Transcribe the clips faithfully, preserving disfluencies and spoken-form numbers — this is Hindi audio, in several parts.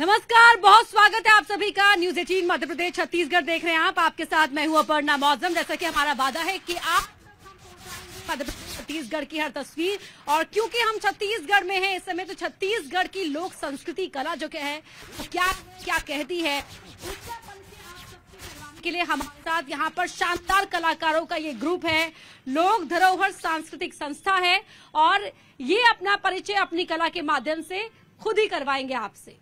नमस्कार, बहुत स्वागत है आप सभी का न्यूज एटीन मध्य प्रदेश छत्तीसगढ़ देख रहे हैं आप। आपके साथ मैं हूं अपर्णा मौजम। जैसा कि हमारा वादा है कि आप मध्य प्रदेश छत्तीसगढ़ की हर तस्वीर, और क्योंकि हम छत्तीसगढ़ में हैं इस समय, तो छत्तीसगढ़ की लोक संस्कृति कला जो क्या है, क्या क्या कहती है, के लिए हमारे साथ यहाँ पर शानदार कलाकारों का ये ग्रुप है। लोक धरोहर सांस्कृतिक संस्था है और ये अपना परिचय अपनी कला के माध्यम से खुद ही करवाएंगे आपसे।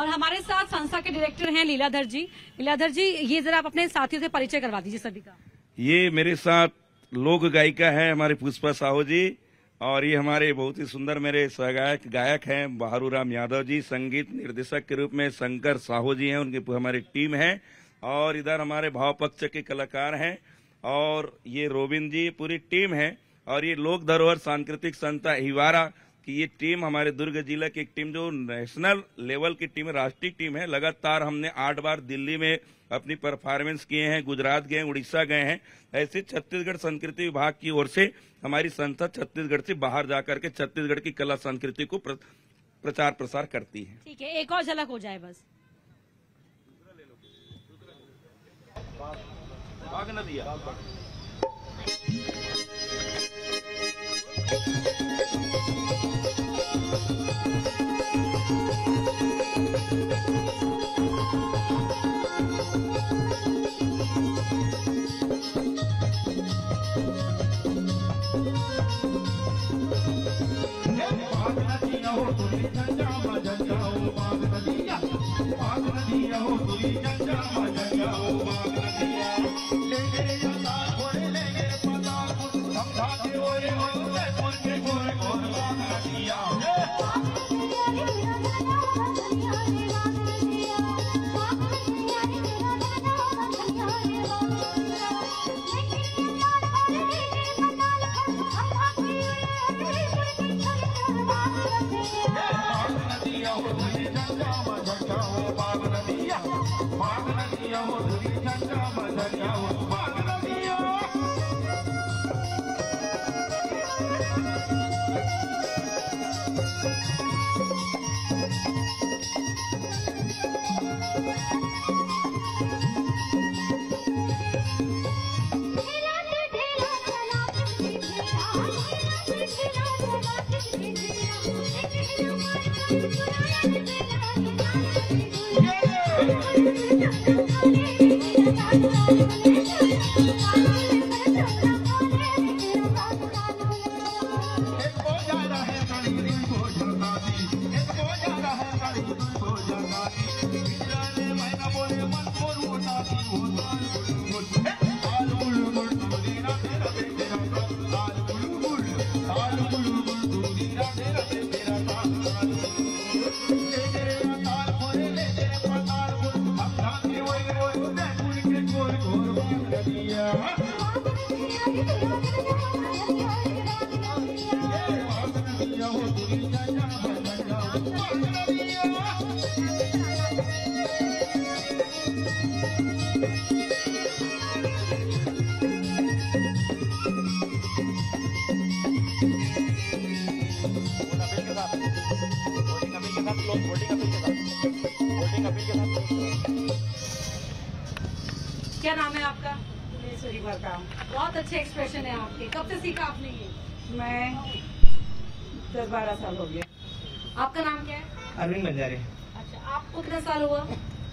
और हमारे साथ संस्था के डायरेक्टर हैं लीलाधर जी। लीलाधर जी, ये जरा आप अपने साथियों से परिचय करवा दीजिए सभी का। ये मेरे साथ लोक गायिका है हमारे पुष्पा साहू जी, और ये हमारे बहुत ही सुंदर मेरे सहगायक गायक हैं बहारू राम यादव जी। संगीत निर्देशक के रूप में शंकर साहू जी हैं, उनकी हमारी टीम है। और इधर हमारे भावपक्ष के कलाकार हैं, और ये रोबिन जी, पूरी टीम है। और ये लोक धरोहर सांस्कृतिक संस्था हिवारा की ये टीम हमारे दुर्ग जिला की एक टीम, जो नेशनल लेवल की टीम है, राष्ट्रीय टीम है। लगातार हमने आठ बार दिल्ली में अपनी परफॉर्मेंस किए हैं, गुजरात गए, उड़ीसा गए हैं। ऐसे छत्तीसगढ़ संस्कृति विभाग की ओर से हमारी संस्था छत्तीसगढ़ से बाहर जाकर के छत्तीसगढ़ की कला संस्कृति को प्र, प्रचार प्रसार करती है। ठीक है, एक और झलक हो जाए बस। भाग न दिया। Bye. क्या नाम है आपका? बहुत अच्छे एक्सप्रेशन है आपके। कब से सीखा आपने ये? मैं दस बारह साल हो गया। आपका नाम क्या है? अरविंद बंजारे। अच्छा, आपको कितना साल हुआ?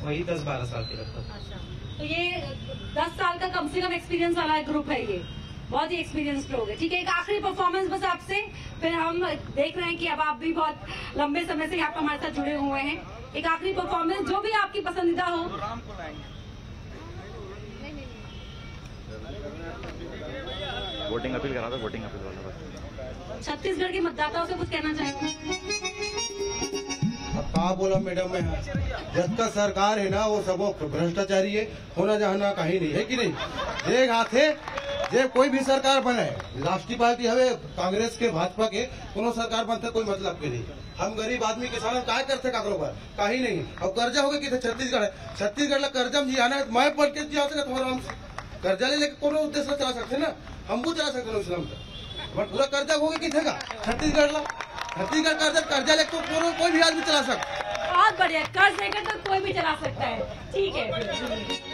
वही दस बारह साल के लगभग। अच्छा, तो ये दस साल का कम से कम एक्सपीरियंस वाला ग्रुप है, ये बहुत ही एक्सपीरियंस लोग है। ठीक है, एक आखिरी परफॉर्मेंस बस आपसे, फिर हम देख रहे हैं कि अब आप भी बहुत लंबे समय से यहाँ पर हमारे साथ जुड़े हुए हैं। एक आखिरी परफॉर्मेंस जो भी आपकी पसंदीदा हो। वोटिंग अपील करा दो, वोटिंग अपील करा दो। छत्तीसगढ़ के मतदाताओं से कुछ कहना चाहेंगे? अब कहाँ बोला मैडम मैं, जब का सरकार है ना वो सब भ्रष्टाचारी है, होना जहाना कहीं नहीं है कि नहीं। एक हाथ है जे कोई भी सरकार बने, राष्ट्रीय पार्टी हवे कांग्रेस के भाजपा के कोनो सरकार बनते कोई मतलब के नहीं। हम गरीब आदमी किसान काय करते काकरो पर कहीं नहीं। और कर्जा हो गया कितने, छत्तीसगढ़ है, छत्तीसगढ़ का कर्जा जी आना है, मैं पढ़ के जी आ सकता हूँ। कर्जा ले लेकर कोनो उद्देश्य चला सकते ना, हमको चला सकते ना इस्लाम का, बट पूरा कर्जा हो गया कितने का छत्तीसगढ़ ला। छत्तीसगढ़ कर्जा कर्जा लेकर कोनो कोई भी आदमी चला सकता। बहुत बढ़िया, कर्ज लेकर तो कोई भी चला सकता है। ठीक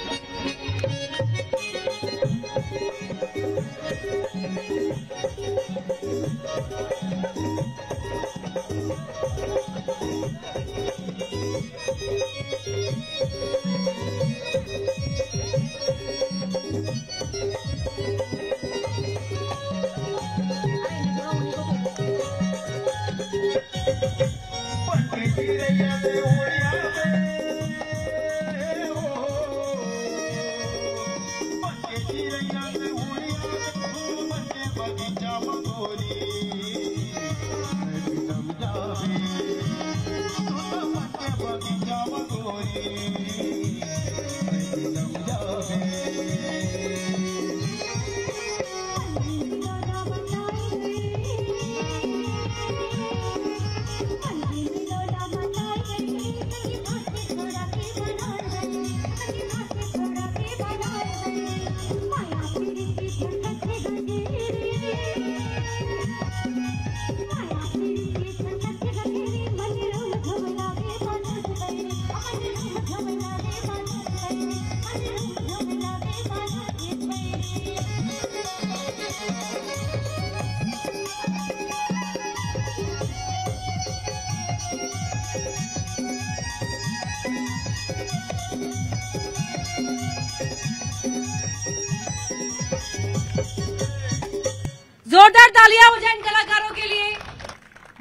जोरदार तालियां हो जाए इन कलाकारों के लिए।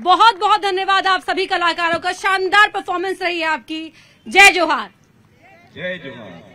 बहुत बहुत धन्यवाद आप सभी कलाकारों का, शानदार परफॉर्मेंस रही है आपकी। जय जोहार, जय जोहार।